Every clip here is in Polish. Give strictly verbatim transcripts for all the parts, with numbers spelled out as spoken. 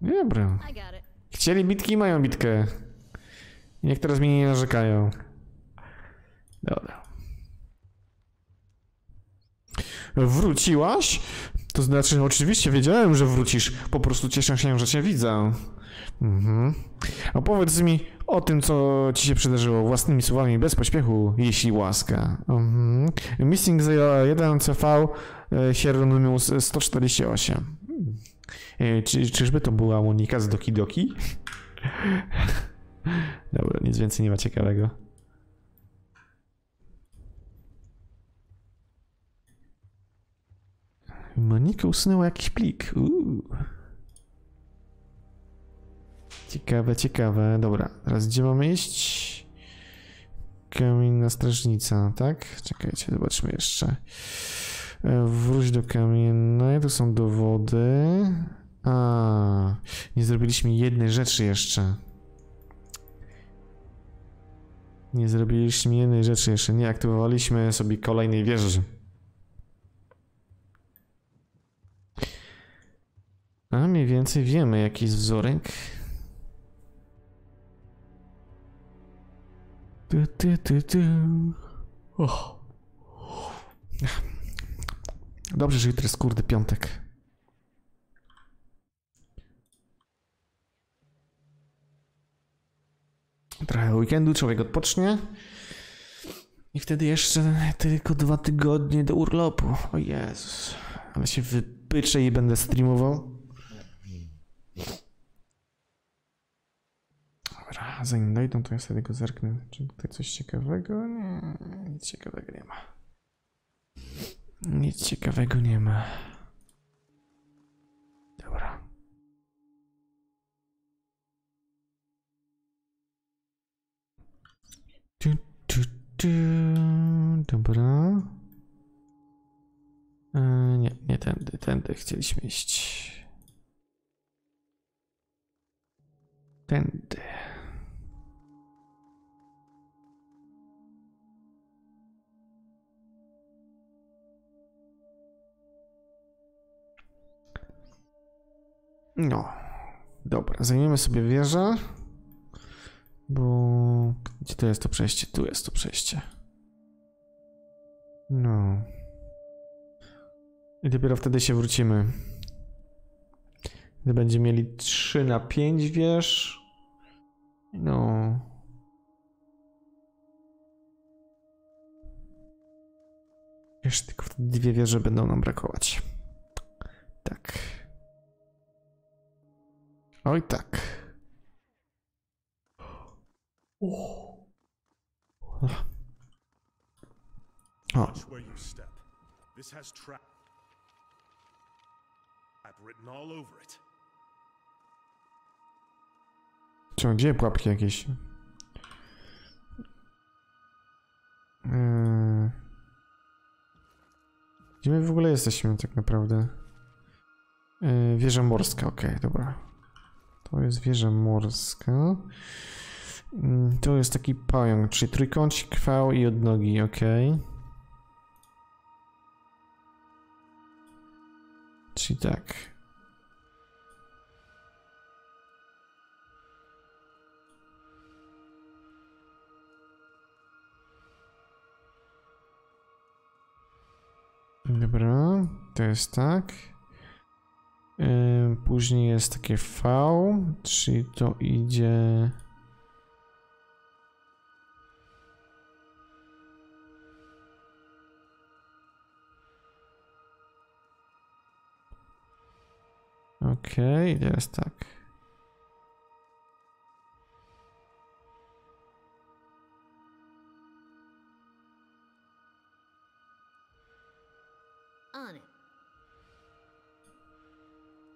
Dobra. Chcieli bitki, mają bitkę. I niech teraz mnie nie narzekają. Dobra. Wróciłaś? To znaczy, oczywiście wiedziałem, że wrócisz. Po prostu cieszę się, że cię widzę. Mhm. Opowiedz mi o tym, co ci się przydarzyło własnymi słowami, bez pośpiechu, jeśli łaska. Mhm. Missing zero jeden C V minus sto czterdzieści osiem. Czy, czyżby to była Monika z Doki Doki? Dobra, nic więcej nie ma ciekawego. Monika usunęła jakiś plik. Uuu. Ciekawe, ciekawe. Dobra, teraz gdzie mamy iść? Kamienna strażnica, tak? Czekajcie, zobaczmy jeszcze. Wróć do kamiennej, to są dowody. A, nie zrobiliśmy jednej rzeczy jeszcze. Nie zrobiliśmy jednej rzeczy jeszcze. Nie aktywowaliśmy sobie kolejnej wieży. A mniej więcej wiemy, jaki jest wzorek. Tu, tu, tu, tu. Oh. Dobrze, że jutro jest kurde piątek. Trochę weekendu, człowiek odpocznie. I wtedy jeszcze tylko dwa tygodnie do urlopu. O Jezus. Ale się wypyczę i będę streamował. Dobra, zanim dojdą, to ja sobie go zerknę. Czy tutaj coś ciekawego? Nie, nic ciekawego nie ma. Nic ciekawego nie ma. Dobra. Tu, tu, tu. Dobra. Yy, nie, nie tędy, tędy chcieliśmy iść. Tędy. No, dobra, zajmiemy sobie wieżę, bo gdzie to jest to przejście? Tu jest to przejście. No. I dopiero wtedy się wrócimy. Gdy będziemy mieli trzy na pięć wież. No. Jeszcze tylko wtedy dwie wieże będą nam brakować. Tak. Oj tak. O. O. Czy gdzie pułapki jakieś? Yy. Gdzie my w ogóle jesteśmy tak naprawdę? Yy, wieża morska, okej, okay, dobra. To jest wieża morska. To jest taki pająk, czyli trójkącik, V i odnogi, ok. Czyli tak. Dobra, to jest tak. Później jest takie V, czyli to idzie... Okej, okay, jest tak.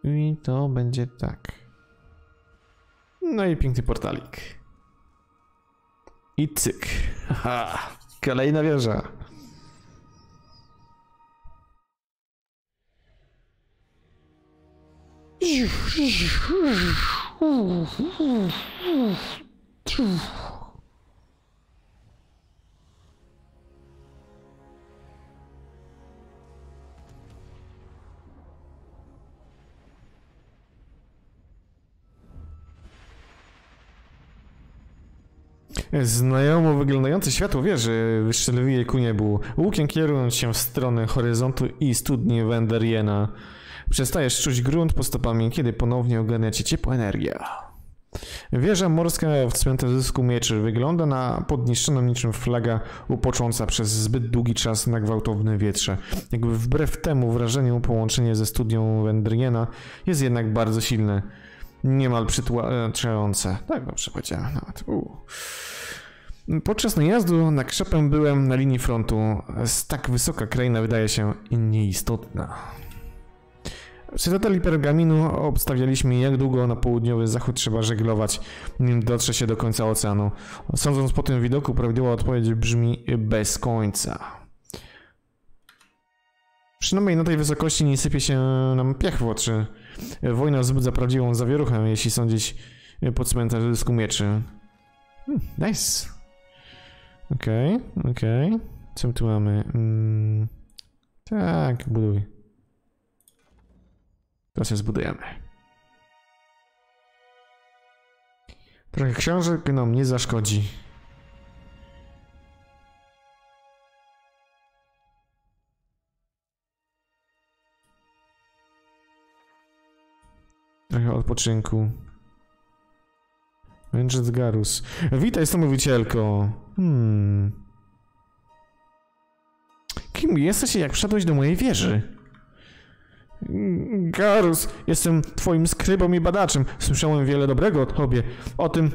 I to będzie tak. No i piękny portalik. I cyk. Haha, kolejna wieża. Znajomo wyglądające światło wieży wystrzeliwuje ku niebu, łukiem kierując się w stronę horyzontu i studni Wenderjena. Przestajesz czuć grunt pod stopami, kiedy ponownie ogarnia cię ciepła energia. Wieża morska wcięta w zysku mieczy wygląda na podniszczoną niczym flaga upocząca przez zbyt długi czas na gwałtownym wietrze. Jakby wbrew temu wrażeniu połączenie ze studnią Wenderjena jest jednak bardzo silne. Niemal przytłaczające. Tak dobrze powiedziałem nawet. Uu. Podczas najazdu na krzepę byłem na linii frontu. Z tak wysoka kraina wydaje się nieistotna. Przy detali pergaminu obstawialiśmy, jak długo na południowy zachód trzeba żeglować, nim dotrze się do końca oceanu. Sądząc po tym widoku, prawidłowa odpowiedź brzmi bez końca. Przynajmniej na tej wysokości nie sypie się nam piach w oczy. Wojna wzbudza prawdziwą zawieruchę, jeśli sądzić po cmentarzysku mieczy. Hmm, nice. Okej, okay, okej. Okay. Co my tu mamy? Mm, tak, buduj. To się zbudujemy. Trochę książek nam nie zaszkodzi. Trochę odpoczynku. Mędrzec Garus. Witaj, samowicielko. Hmm. Kim jesteś, jak wszedłeś do mojej wieży? Garus, jestem twoim skrybą i badaczem. Słyszałem wiele dobrego o tobie. O tym,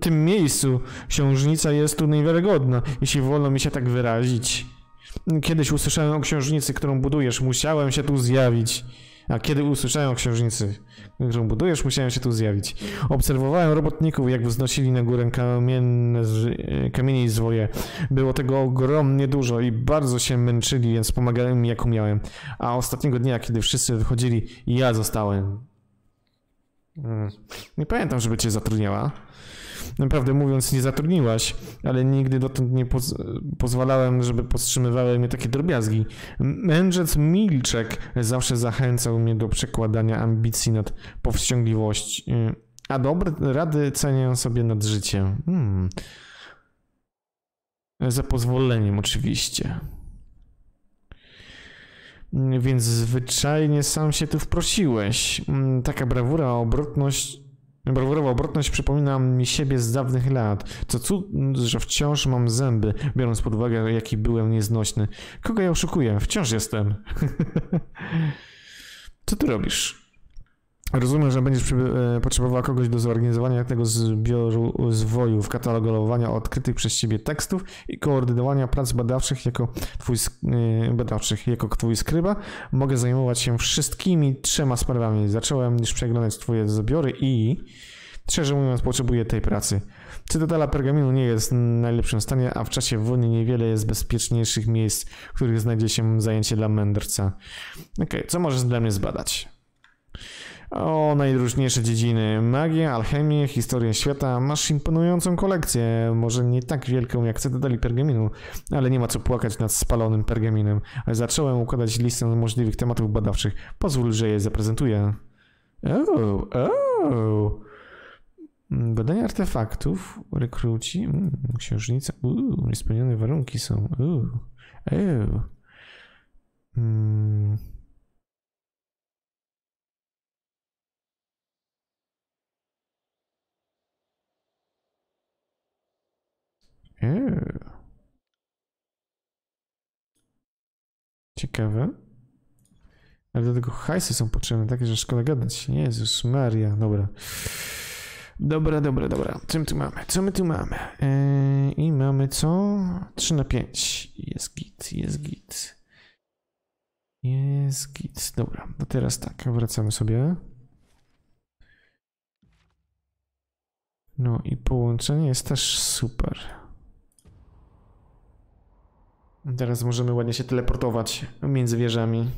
tym miejscu. Księżnica jest tu niewiarygodna, jeśli wolno mi się tak wyrazić. Kiedyś usłyszałem o księżnicy, którą budujesz. Musiałem się tu zjawić. A kiedy usłyszałem o księżnicy, którą budujesz, musiałem się tu zjawić. Obserwowałem robotników, jak wznosili na górę kamienne, kamienie i zwoje. Było tego ogromnie dużo i bardzo się męczyli, więc pomagałem im jak umiałem. A ostatniego dnia, kiedy wszyscy wychodzili, ja zostałem. Hmm. Nie pamiętam, żeby cię zatrudniała. Naprawdę mówiąc, nie zatrudniłaś, ale nigdy dotąd nie poz pozwalałem, żeby powstrzymywały mnie takie drobiazgi. Mędrzec Milczek zawsze zachęcał mnie do przekładania ambicji nad powściągliwość, a dobre rady cenię sobie nad życiem. Hmm. Za pozwoleniem oczywiście. Więc zwyczajnie sam się tu wprosiłeś. Taka brawura, obrotność... Brawurowa obrotność przypomina mi siebie z dawnych lat. Co cud, że wciąż mam zęby, biorąc pod uwagę, jaki byłem nieznośny. Kogo ja oszukuję? Wciąż jestem. Co ty robisz? Rozumiem, że będziesz potrzebowała kogoś do zorganizowania tego zbioru zwojów, katalogowania odkrytych przez ciebie tekstów i koordynowania prac badawczych jako twój, badawczych jako twój skryba. Mogę zajmować się wszystkimi trzema sprawami. Zacząłem już przeglądać twoje zbiory i, szczerze mówiąc, potrzebuję tej pracy. Cytadela pergaminu nie jest w najlepszym stanie, a w czasie wojny niewiele jest bezpieczniejszych miejsc, w których znajdzie się zajęcie dla mędrca. Okej, okay, co możesz dla mnie zbadać? O najróżniejsze dziedziny: magię, alchemię, historię świata. Masz imponującą kolekcję, może nie tak wielką jak cytadeli pergaminu, ale nie ma co płakać nad spalonym pergaminem. Zacząłem układać listę możliwych tematów badawczych. Pozwól, że je zaprezentuję. Oh, oh. Badanie artefaktów, rekruci, mm, księżnica. Uuu, niespełnione warunki są. Uuu, ew. Mm. Ciekawe. Ale do tego hajsy są potrzebne, takie, że szkoda gadać. Jezus Maria, dobra. Dobra, dobra, dobra. Co my tu mamy? Co my tu mamy? Yy, I mamy co? trzy na pięć. Jest git, jest git. Jest git. Dobra, no teraz tak, wracamy sobie. No i połączenie jest też super. Teraz możemy ładnie się teleportować między wieżami.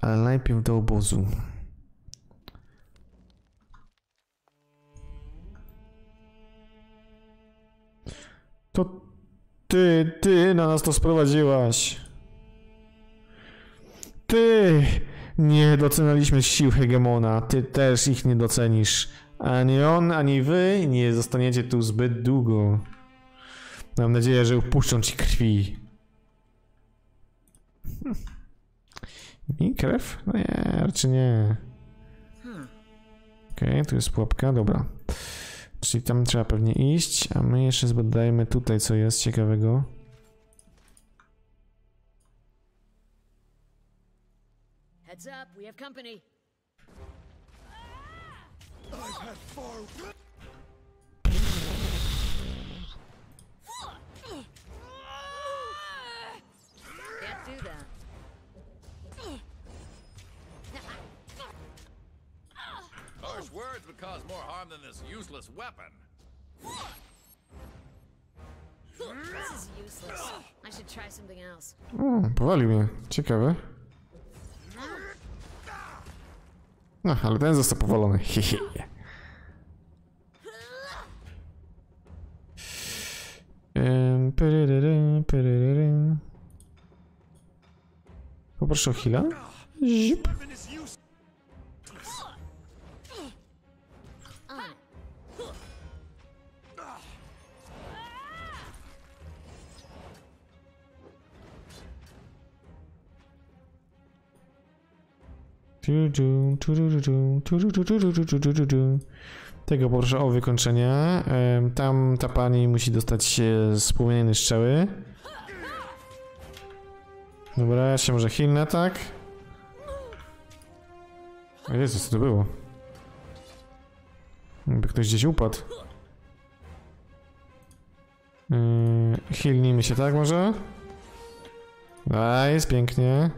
Ale najpierw do obozu. To ty, ty na nas to sprowadziłaś. Ty! Nie doceniliśmy sił Hegemona, ty też ich nie docenisz. Ani on, ani wy nie zostaniecie tu zbyt długo. Mam nadzieję, że upuszczą ci krwi. Mi krew? No nie, raczej nie. Okej, okay, tu jest pułapka, dobra. Czyli tam trzeba pewnie iść, a my jeszcze zbadajmy tutaj, co jest ciekawego. Heads up, we have company. Words would cause more harm than this useless weapon. This is useless. I should try something else. Hmm, powalił mnie. Ciekawe. No, ale ten został powalony. Hehe. Poproszę o heala. Zip. Tego proszę o wykończenia. Tam ta pani musi dostać spłomienione strzały. Dobra, ja się może heal na tak. O Jezu, co to było? Jakby ktoś gdzieś upadł. Healnijmy się tak może? A, jest pięknie.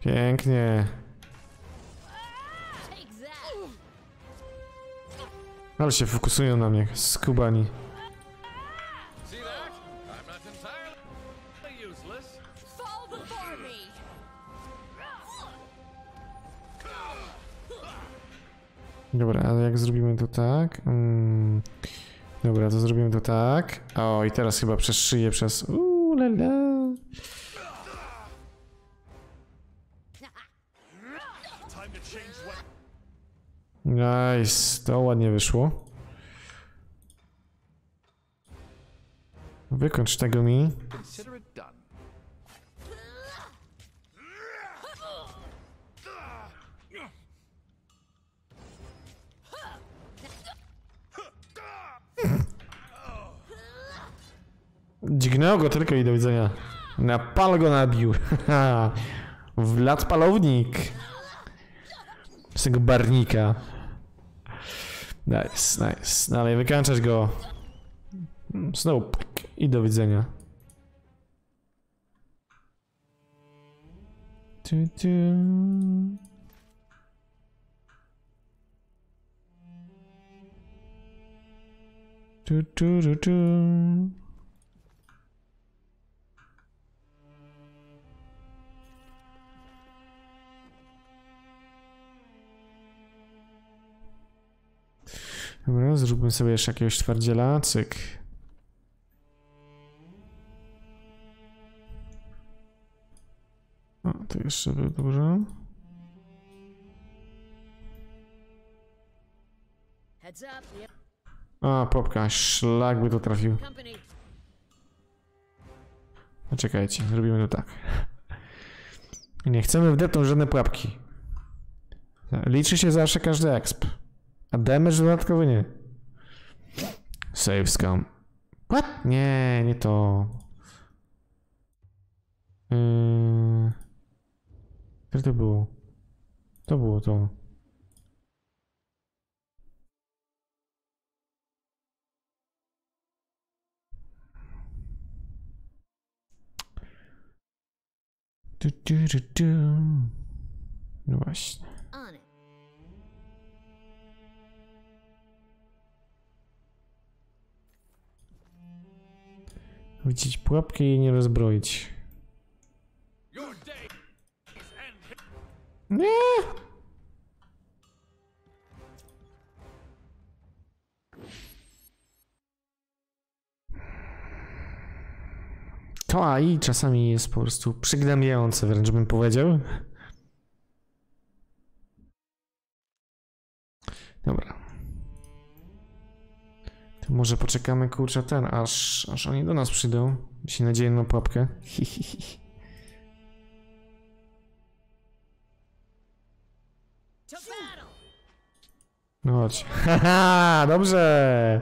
Pięknie. Ale się fokusują na mnie, skubani. Dobra, ale jak zrobimy to tak? Mm. Dobra, to zrobimy to tak. O, i teraz chyba przez szyję, przez... Uuu, lala. Nice, to ładnie wyszło. Wykończ tego mi. Dźgnęło go tylko i do widzenia. Na pal go nabił. Wlad palownik. Z tego barnika. Nice, nice. Dalej wykańczać go. Znowu i do widzenia. Tu, tu. Tu, tu, tu, tu. Dobra, zróbmy sobie jeszcze jakiegoś twardziela, cyk. O, to jeszcze by dobrze. A, popka, szlak by to trafił. Poczekajcie, zrobimy to tak. Nie chcemy wdepnąć żadne pułapki. Liczy się zawsze każdy exp. A damage dodatkowy nie. Save scam. What? Nie, nie to. Yy... Co to było? To było to. Du, du, du, du. No właśnie. Widzieć pułapkę i nie rozbroić. Nie. To A I czasami jest po prostu przygnębiające, wręcz bym powiedział. Dobra. To może poczekamy, kurczę, ten, aż, aż oni do nas przyjdą. Jeśli nadzieję na pułapkę. Hi, hi, hi. No chodź. Haha, dobrze!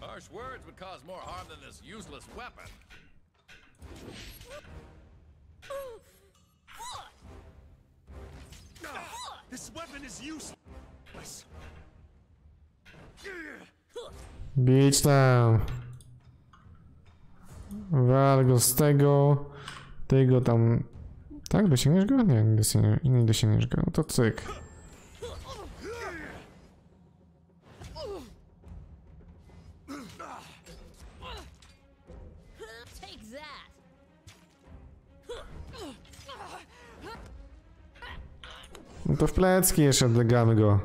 Harsh words would cause more harm than this useless weapon. This weapon is useless. Bić tam. Wal go z tego. Ty go tam. Tak, dosięgniesz go? Nie, nie dosięgniesz go. No to cyk. No to w plecki jeszcze odlegamy go.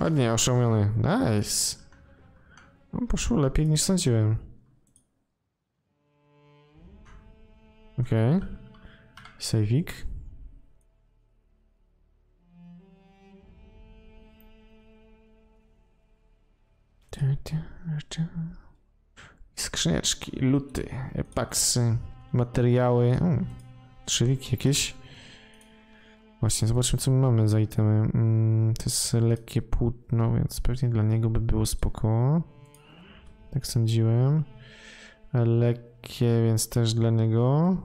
Ładnie, oszołomiony. Nice. No poszło lepiej niż sądziłem. Okej. Okay. Savik. Skrzyneczki, luty, epaksy, materiały. Hmm. Trzywiki jakieś. Właśnie, zobaczmy, co my mamy za itemy. Hmm, to jest lekkie płótno, więc pewnie dla niego by było spoko. Tak sądziłem. Lekkie, więc też dla niego.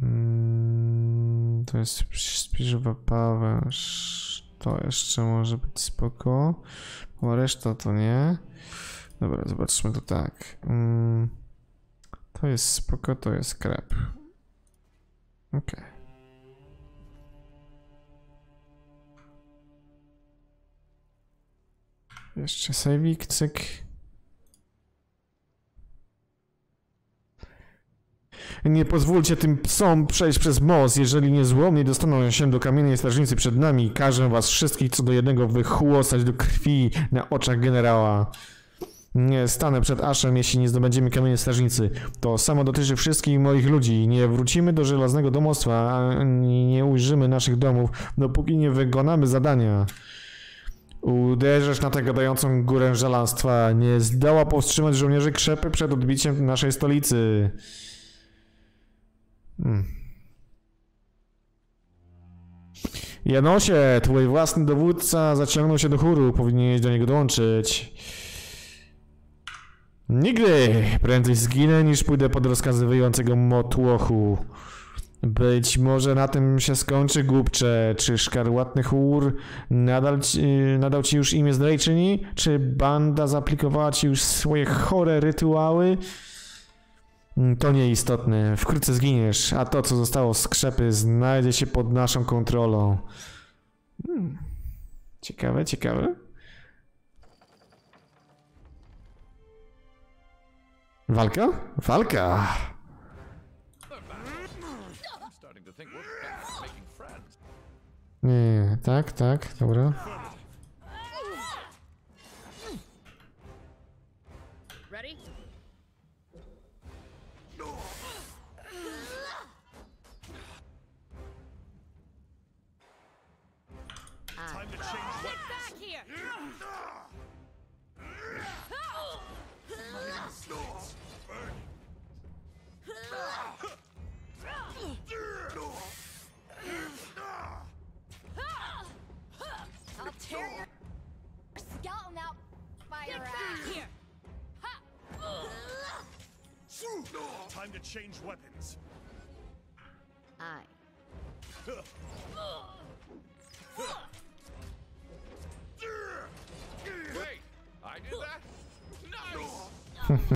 Hmm, to jest śpiżowa pawasz. To jeszcze może być spoko. O, reszta to nie. Dobra, zobaczmy to tak. Mm, to jest spoko, to jest krab. Ok. Jeszcze sejwik, cyk. Nie pozwólcie tym psom przejść przez most, jeżeli niezłomnie dostaną się do kamiennej strażnicy przed nami. Każę was wszystkich co do jednego wychłosać do krwi na oczach generała. Nie stanę przed Aszem, jeśli nie zdobędziemy kamiennej strażnicy. To samo dotyczy wszystkich moich ludzi. Nie wrócimy do żelaznego domostwa, ani nie ujrzymy naszych domów, dopóki nie wykonamy zadania. Uderzysz na tę gadającą górę żelastwa. Nie zdoła powstrzymać żołnierzy krzepy przed odbiciem naszej stolicy. Hmm. Janosie, twój własny dowódca zaciągnął się do chóru. Powinieneś do niego dołączyć. Nigdy! Prędzej zginę, niż pójdę pod rozkazy wyjącego motłochu. Być może na tym się skończy, głupcze. Czy szkarłatny chór nadal ci, nadał ci już imię zdrajczyni? Czy banda zaaplikowała ci już swoje chore rytuały? To nieistotne. Wkrótce zginiesz, a to, co zostało z krzepy, znajdzie się pod naszą kontrolą. Hmm. Ciekawe, ciekawe. Walka? Walka! Nie, nie, tak, tak, dobra. Time to change weapons. I. Wait, I did that? Nice.